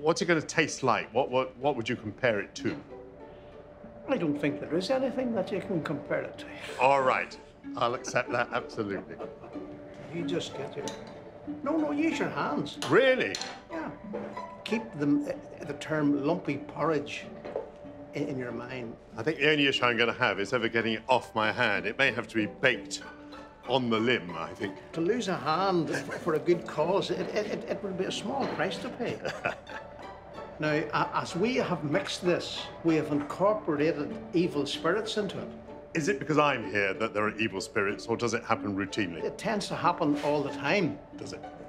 What's it going to taste like? What would you compare it to? I don't think there is anything that you can compare it to. All right. I'll accept that, absolutely. You just get your... No, no, use your hands. Really? Yeah. Keep the term lumpy porridge in your mind. I think the only issue I'm going to have is ever getting it off my hand. It may have to be baked on the limb, I think. To lose a hand for a good cause, it would be a small price to pay. Now, as we have mixed this, we have incorporated evil spirits into it. Is it because I'm here that there are evil spirits, or does it happen routinely? It tends to happen all the time. Does it?